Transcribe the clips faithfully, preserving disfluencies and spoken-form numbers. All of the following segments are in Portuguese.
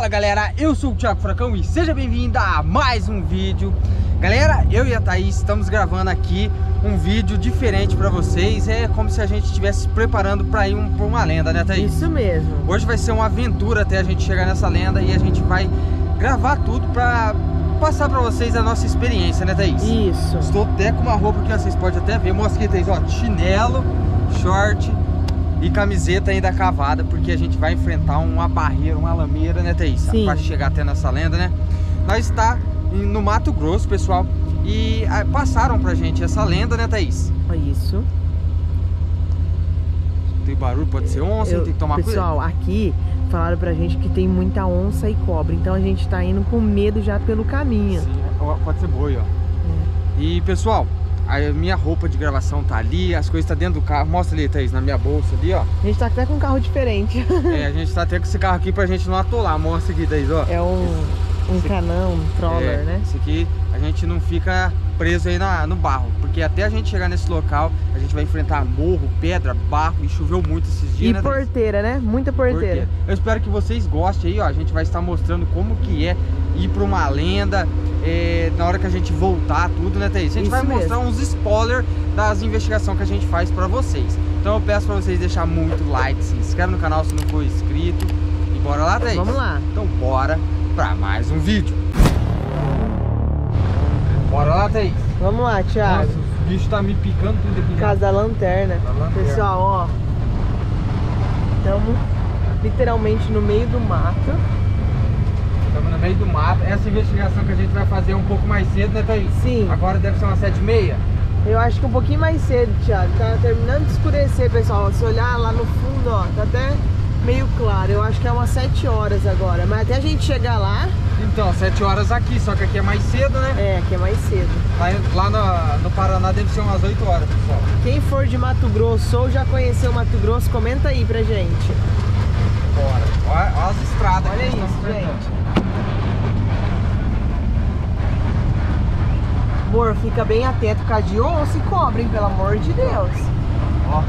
Fala galera, eu sou o Thiago Furacão e seja bem-vindo a mais um vídeo. Galera, eu e a Thaís estamos gravando aqui um vídeo diferente para vocês. É como se a gente estivesse se preparando para ir um, para uma lenda, né, Thaís? Isso mesmo. Hoje vai ser uma aventura até a gente chegar nessa lenda e a gente vai gravar tudo para passar para vocês a nossa experiência, né, Thaís? Isso. Estou até com uma roupa que vocês podem até ver. Mostra aqui, Thaís, ó, chinelo, short e camiseta ainda cavada, porque a gente vai enfrentar uma barreira, uma lameira, né, Thaís? Sim. Pra chegar até nessa lenda, né? Nós está no Mato Grosso, pessoal, e passaram pra gente essa lenda, né, Thaís? É isso. Tem barulho, pode ser onça, eu, tem que tomar cuidado. Pessoal, coisa. Aqui falaram pra gente que tem muita onça e cobra, então a gente tá indo com medo já pelo caminho. Sim, pode ser boi, ó. É. E, pessoal, a minha roupa de gravação tá ali, as coisas tá dentro do carro. Mostra ali, Thaís, na minha bolsa ali, ó. A gente tá até com um carro diferente. É, a gente tá até com esse carro aqui pra gente não atolar. Mostra aqui, Thaís, ó. É um, esse, um esse canão, um troller, é, né? Esse aqui a gente não fica preso aí na, no barro, porque até a gente chegar nesse local, a gente vai enfrentar morro, pedra, barro, e choveu muito esses dias, e né, porteira, né? Muita porteira. porteira. Eu espero que vocês gostem aí, ó. A gente vai estar mostrando como que é ir pra uma lenda, é, na hora que a gente voltar tudo, né, Thaís? A gente Isso vai mostrar mesmo. uns spoilers das investigações que a gente faz pra vocês. Então eu peço pra vocês deixar muito like, se inscreve no canal se não for inscrito. E bora lá, Thaís? Vamos lá. Então bora pra mais um vídeo. Bora lá, Thaís? Vamos lá, Thiago. Nossa, o bicho tá me picando tudo aqui. Por causa da lanterna. da lanterna. Pessoal, ó. Estamos literalmente no meio do mato. Estamos no meio do mato. Essa investigação que a gente vai fazer é um pouco mais cedo, né, Thaís? Sim. Agora deve ser umas sete e meia. Eu acho que um pouquinho mais cedo, Thiago. Tá terminando de escurecer, pessoal. Se olhar lá no fundo, ó, tá até meio claro. Eu acho que é umas sete horas agora. Mas até a gente chegar lá... Então, sete horas aqui, só que aqui é mais cedo, né? É, aqui é mais cedo. Lá, lá no, no Paraná deve ser umas oito horas, pessoal. Quem for de Mato Grosso ou já conheceu Mato Grosso, comenta aí pra gente. Bora. Olha, olha as estradas. Olha que isso, gente. Amor, fica bem atento por causa de onça e cobra, hein? Pelo amor de Deus. Ó,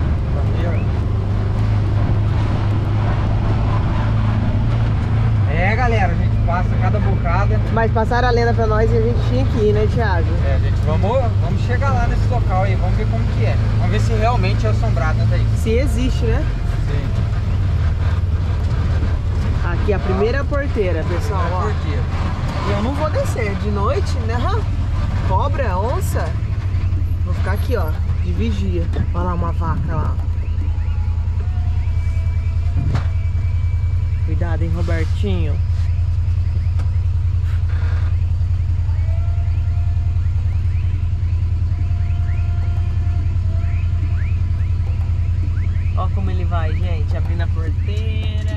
é, galera, a gente passa cada bocada. Mas passaram a lenda pra nós e a gente tinha que ir, né, Thiago? É, gente, vamos, vamos chegar lá nesse local aí, vamos ver como que é. Vamos ver se realmente é assombrado, né, Thaís? Se existe, né? Sim. Aqui a primeira porteira, pessoal, ó. Porteira. E eu não vou descer de noite, né? Cobra, onça, vou ficar aqui, ó, de vigia. Olha lá uma vaca lá. Cuidado, hein, Robertinho. Ó como ele vai, gente, abrindo a porteira.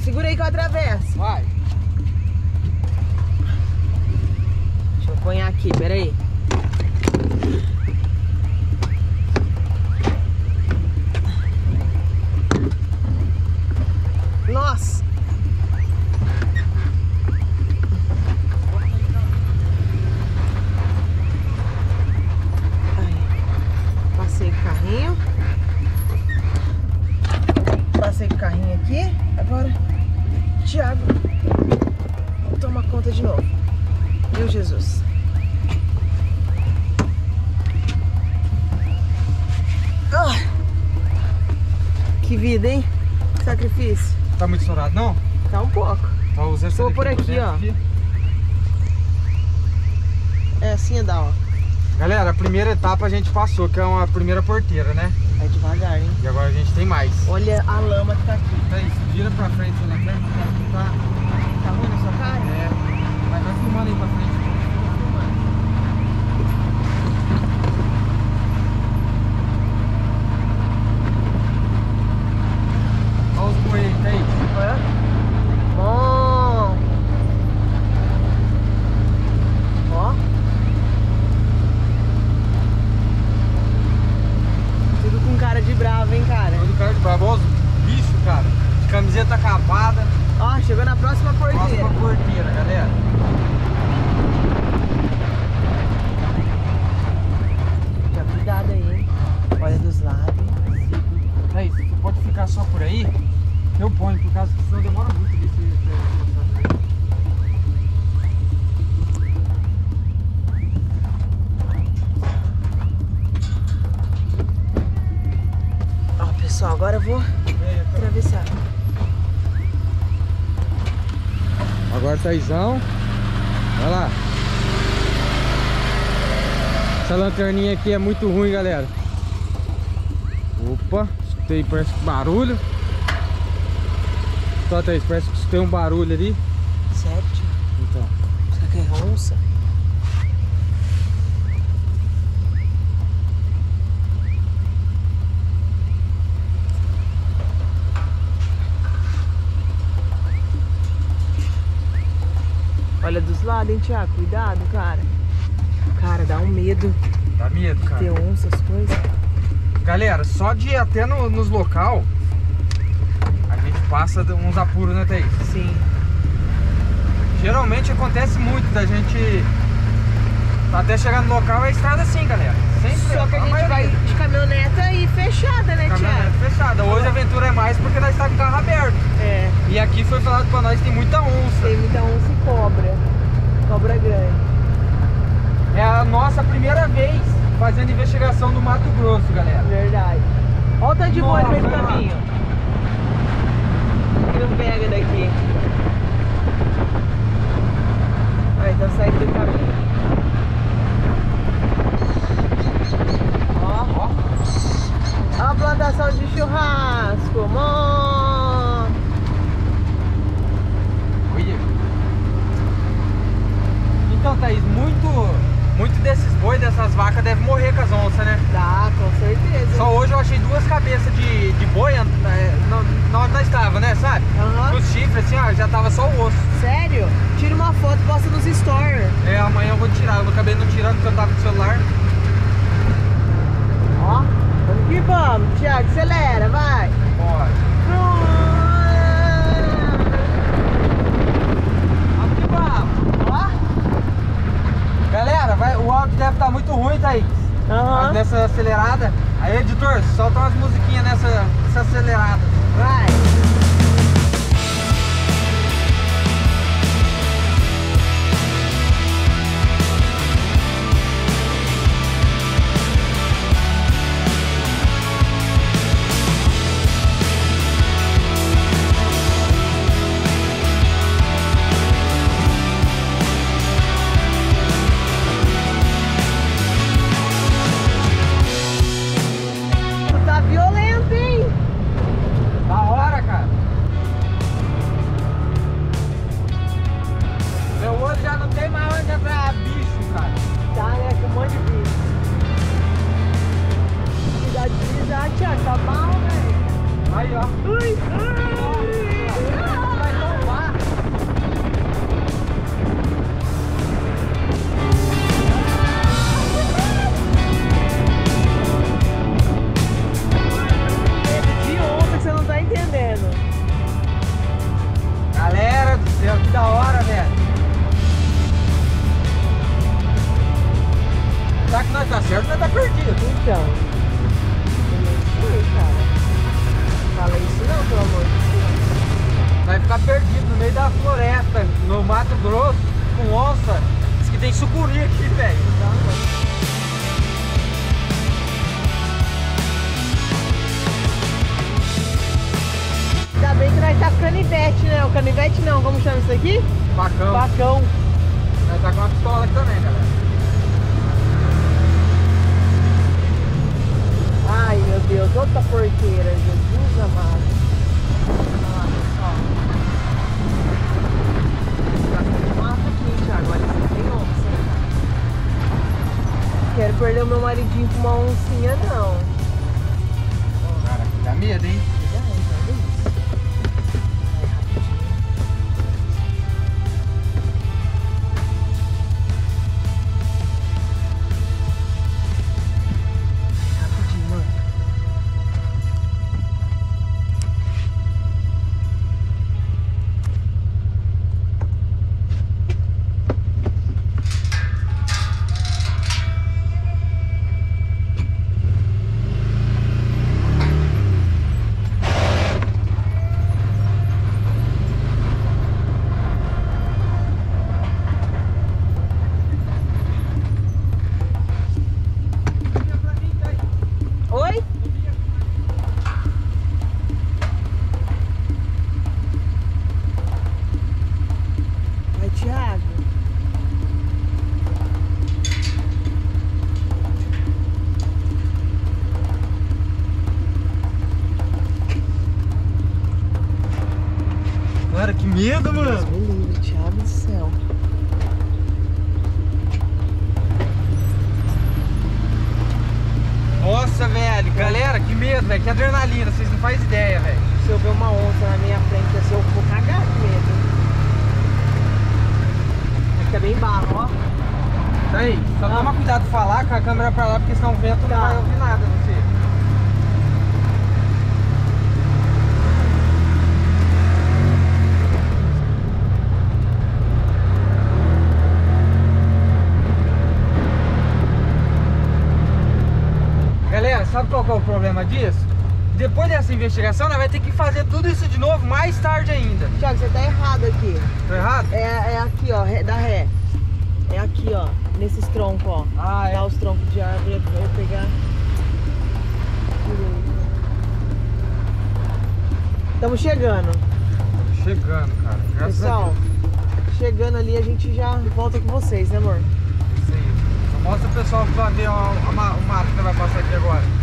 Segura aí que eu atravesso. Vai. Deixa eu pôr aqui, peraí. Nossa. Ai. Passei o carrinho. Passei o carrinho aqui. Agora... Thiago, toma conta de novo. Meu Jesus. Ah, que vida, hein? Sacrifício. Tá muito estourado, não? Tá um pouco. Tá usando Vou por aqui, ó. Aqui. É assim, dá, ó. Galera, a primeira etapa a gente passou, que é uma primeira porteira, né? É devagar, hein? E agora a gente tem mais. Olha a lama que tá aqui. Tá isso, gira pra frente, você não quer? Tá, tá ruim na sua cara? É. Mas vai filmando aí pra frente. Olha os boi aí, tá aí. É? Bom! Ó. Tudo com cara de bravo, hein, cara? Tudo cara de bravo. Olha os bichos, cara. De camiseta acabada. Ó, chegou na próxima porteira. Próxima porteira, galera. Já cuidado aí, hein? Olha dos lados. Thaís, tu pode ficar só por aí? Eu ponho, por causa que senão demora muito desse. Pessoal, agora eu vou atravessar. Agora Thaizão. Olha lá. Essa lanterninha aqui é muito ruim, galera. Opa, escutei, parece que barulho. Só, Thaís, parece que escutei um barulho ali. Sério? Então. Será que é onça? Olha dos lados, hein, Thiago? Cuidado, cara. Cara, dá um medo. Dá medo, cara. Ter onça, essas coisas. Galera, só de ir até no, nos local, a gente passa uns apuros, né, Thaís? Sim. Geralmente acontece muito da gente até chegar no local, é estrada assim, galera. Sempre. Só que a, a gente maioria. Vai de caminhoneta e fechada, né, Thiago? Caminhoneta fechada. Hoje a aventura é mais porque nós estamos com o carro aberto. É. E aqui foi falado pra nós que tem muita onça. Tem muita onça e cobra. Cobra grande. É a nossa primeira vez fazendo investigação no Mato Grosso, galera. Verdade. Olha o tanto de boi no meio do caminho. Que não pega daqui. Olha, então sai do caminho. Ó, plantação de churrasco, mó. Olha. Então, Thaís, muito, muito desses boi, dessas vacas, deve morrer com as onças, né? Tá, com certeza. Só hoje eu achei duas cabeças de, de boi na hora que nós estava, né? Sabe? Uhum. Os chifres, assim, ó, já tava só o osso. Sério? Tira uma foto e posta nos stories. É, amanhã eu vou tirar. Eu acabei não tirando porque eu tava com o celular. Ó. Vamos que vamos, Thiago, acelera, vai! Bora! Vamos que vamos! Ó! Galera, vai, o áudio deve estar muito ruim, Thaís. Uhum. Nessa acelerada. Aí, editor, solta umas musiquinhas nessa, nessa acelerada. Vai! Perder o meu maridinho com uma oncinha, não. Cara, dá medo, hein? medo, mano. Deus me livre, Thiago do céu. Nossa, velho. Galera, que medo, velho. Que adrenalina. Vocês não fazem ideia, velho. Se eu ver uma onça na minha frente, assim, eu vou cagar de medo. Aqui é bem barro, ó. Tá aí. Só ah. toma cuidado de falar com a câmera pra lá, porque senão o vento não vai ouvir nada, não sei. Sabe qual que é o problema disso? Depois dessa investigação, nós vamos ter que fazer tudo isso de novo mais tarde ainda. Thiago, você tá errado aqui. Tô errado? É, é aqui, ó, da ré. É aqui, ó, nesses troncos, ó. Ah, é? Dá os troncos de árvore, eu vou pegar... Estamos chegando. Estamos chegando, cara. Graças Pessoal, a Deus. Chegando ali, a gente já volta com vocês, né, amor? Isso aí. Mostra o pessoal que vai ver o mato que vai passar aqui agora.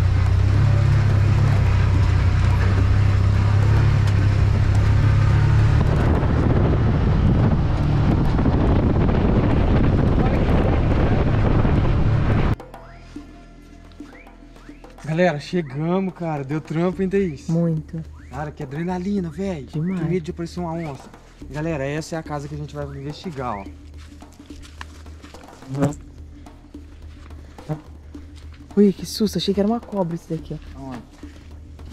Galera, chegamos, cara. Deu trampo, hein, Thaís? Muito. Cara, que adrenalina, velho. Que medo de aparecer uma onça. Galera, essa é a casa que a gente vai investigar, ó. Ui, que susto. Achei que era uma cobra isso daqui, ó. Aonde?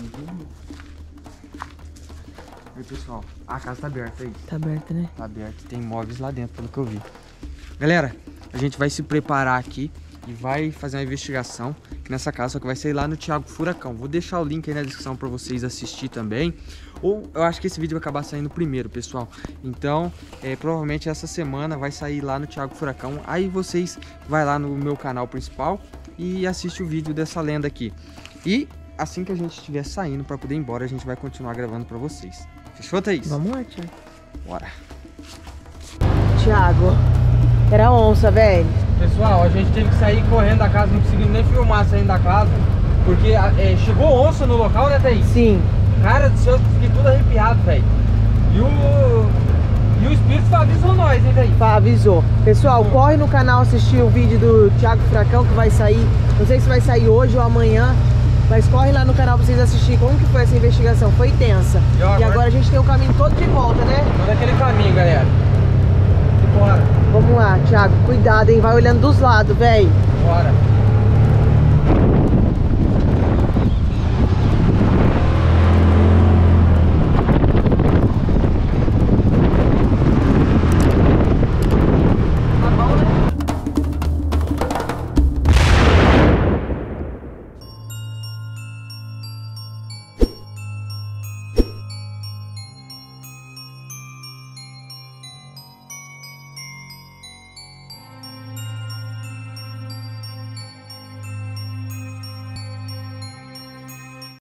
Uhum. Aí, pessoal. A casa tá aberta, Thaís. Tá aberta, né? Tá aberta. Tem móveis lá dentro, pelo que eu vi. Galera, a gente vai se preparar aqui e vai fazer uma investigação nessa casa, só que vai sair lá no Thiago Furacão. Vou deixar o link aí na descrição pra vocês assistir também. Ou eu acho que esse vídeo vai acabar saindo primeiro, pessoal. Então, é, provavelmente essa semana vai sair lá no Thiago Furacão. Aí vocês vai lá no meu canal principal e assiste o vídeo dessa lenda aqui. E assim que a gente estiver saindo pra poder ir embora, a gente vai continuar gravando pra vocês. Fechou, Thaís? Vamos lá, Thiago. Bora. Thiago, era onça, velho. Pessoal, a gente teve que sair correndo da casa, não conseguimos nem filmar saindo da casa, porque é, chegou onça no local, né, Thaís? Sim. Cara do céu, eu fiquei tudo arrepiado, velho. E o, e o espírito avisou nós, hein, Thaís? Avisou. Pessoal, Sim. corre no canal assistir o vídeo do Thiago Furacão, que vai sair, não sei se vai sair hoje ou amanhã, mas corre lá no canal pra vocês assistirem como que foi essa investigação, foi tensa. E, ó, e agora... agora a gente tem o caminho todo de volta, né? Todo aquele caminho, galera. Bora. Vamos lá, Thiago. Cuidado, hein? Vai olhando dos lados, velho. Bora.